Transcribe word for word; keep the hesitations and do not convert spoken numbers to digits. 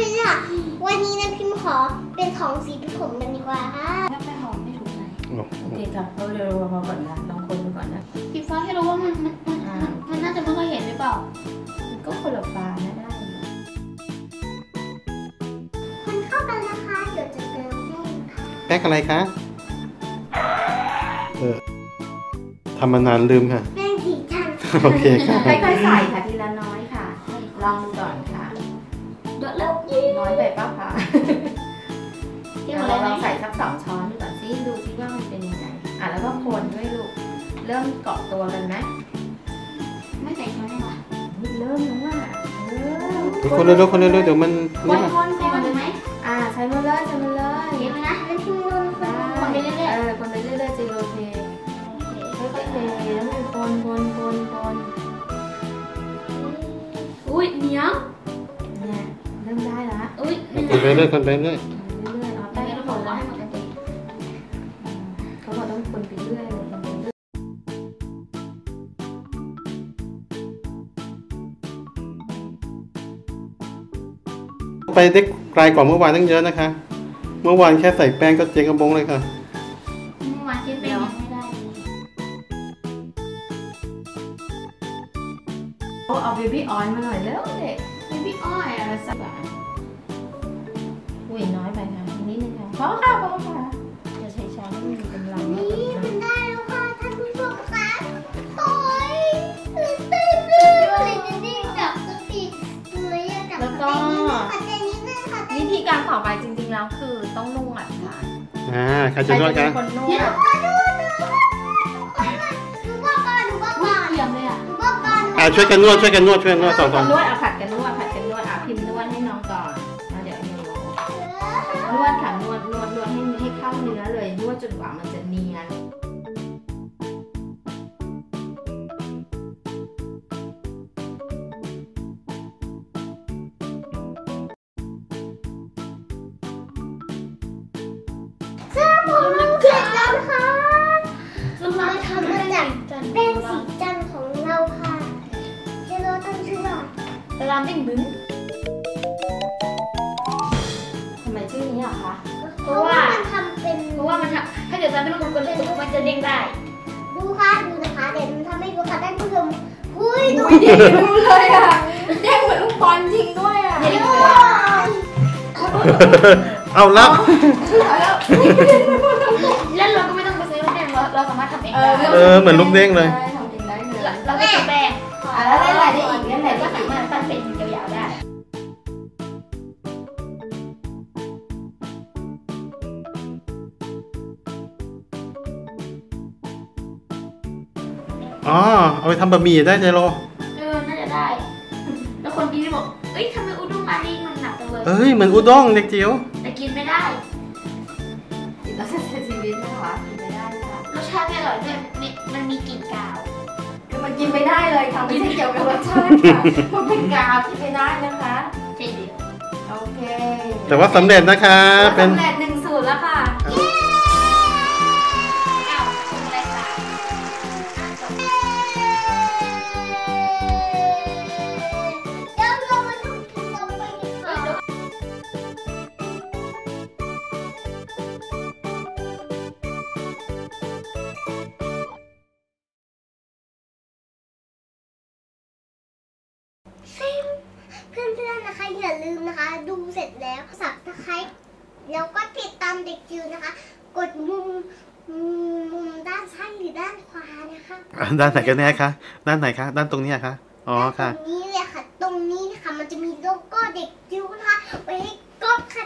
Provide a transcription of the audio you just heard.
พื่อวันนี้น้ำพิมขอเป็นของสีผมกันดีกว่าค่ะแล้วไปหอมไม่ถูกไหมโอเคค่ะเราเดี๋ยวเรามาก่อนนะลองคนก่อนนะพิมฟ้าให้รู้ว่ามันมันมันน่าจะไม่ค่อยเห็นหรือเปล่ามันก็คนละปลานะได้มันเข้ากันนะคะเดี๋ยวจะเติมให้ค่ะแป้งอะไรคะเออทำมานานลืมค่ะแป้งสีจันโอเคค่ะค่อยๆใส่ค่ะทีละน้อยค่ะลองดูก่อนค่ะเดี๋ยวเริ่มยิ่งน้อยไปป่ะคะเดี๋ยวเราลองใส่สักสองช้อนดูก่อนสิดูซิว่ามันเป็นยังไงอ่ะแล้วก็คนด้วยลูกเริ่มเกาะตัวกันไหมไม่ใส่ช้อนหรอเริ่มแล้วอ่ะคนเร็วๆคนเร็วๆเดี๋ยวมันคนคนคนเลยไหมอ่าใช้มาเลยใช้มาเลยเดี๋ยวนะเล่นที่มือคนไปเรื่อยๆเออคนไปเรื่อยๆจะโอเคค่อยๆเทแล้วมันคนคนคนคนอุ้ยเหนียวเริ่มได้แล้วอุ้ยคนไปเรื่อยคนไปเรื่อยเอาไปแล้วคนละให้หมดกันเขาบอกต้องคนไปเรื่อยไปได้ไกลกว่าเมื่อวานตั้งเยอะนะคะเมื่อวานแค่ใส่แป้งก็เจ๊งกระบงเลยค่ะเมื่อวานกินแป้งยังไม่ได้เอาเบบี้ออยล์มาหน่อยเร็วเด็กเบบี้ออยล์อะไรสักอย่างอุ้ยน้อยไปค่ะนิดนึงค่ะพอค่ะพอค่ะจะใช้ช้อนให้มันเป็นลำนี่มันได้แล้วค่ะท่านผู้ชมคะโอ๊ยตื่นเต้นเลยจะได้จับสักทีเลยอยากจับแล้วก็วิธีการต่อไปจริงๆแล้วคือต้องนุ่งอ่ะค่ะอ่าใครจะนวดกันคนนวดช่วยกันนวดช่วยกันนวดช่วยกันนวดสองคนนวดเอาผัดกันนวดผัดกันนวดเอาพิมพ์นวดให้น้องก่อนเดี๋ยวนวดค่ะนวดนวดนวดให้ให้เข้าเนื้อเลยนวดจนกว่ามันจะเนียนเสื้อผมมันเสร็จแล้วค่ะเราทำมาจากแป้งสีจันทร์ของเราค่ะรามเด้งบึ้งทำไมชื่อนี้อ่ะคะเพราะว่ามันทำเป็นเพราะว่ามันทำถ้าเกิดเราไม่ต้องกดเล่นตุ๊กมันจะเด้งได้ดูค่ะดูนะคะเดี๋ยวทำให้ดูค่ะท่านผู้ชมอุ้ยดูเด้งเลยอ่ะเด้งเหมือนลูกบอลจริงด้วยอ่ะเอาแล้วเอาแล้วแล้วเราก็ไม่ต้องไปซื้อลูกเด้งเราเราสามารถทำเองเออเหมือนลูกเด้งเลยเราไม่ต้องแบ่งแล้วได้หลายได้อีกนั่นแหละก็สามารถปั้นเป็นยาวๆได้อ๋อเอาไปทำบะหมี่ได้เจโรเออน่าจะได้แล้วคนกินบอกเอ้ยทำไมอุด้งมานี่มันหนักจังเลยเอ้ยเหมือนอุด้งเด็กจิ๋วแต่กินไม่ได้กินแล้วจะเสียชีวิตนะคะกินไม่ได้ค่ะรสชาติไม่อร่อยด้วยมันมีกลิ่นกาวมันกินไม่ได้เลยค่ะไม่ใช่เกี่ยวกับรสชาติค่ะมันเป็นกาวกินไม่ได้นะคะใช่เดียวโอเคแต่ว่าสำเร็จนะคะเป็นสำเร็จหนึ่งสูตรแล้วค่ะเย้เอาอะไรคะเดี๋ยวเรามาดูกินต่อไปกันค่ะเพื่อนๆนะคะอย่าลืมนะคะดูเสร็จแล้วสับตะไคร้แล้วก็ติดตามเด็กจิ๋วนะคะกดมุมมุมด้านซ้ายหรือด้านขวานะคะด้านไหนกันแน่คะด้านไหนคะด้านตรงนี้คะอ๋อค่ะตรงนี้เลยค่ะตรงนี้นะคะมันจะมีโลโก้เด็กจิ๋วนะคะไปให้กดค่ะ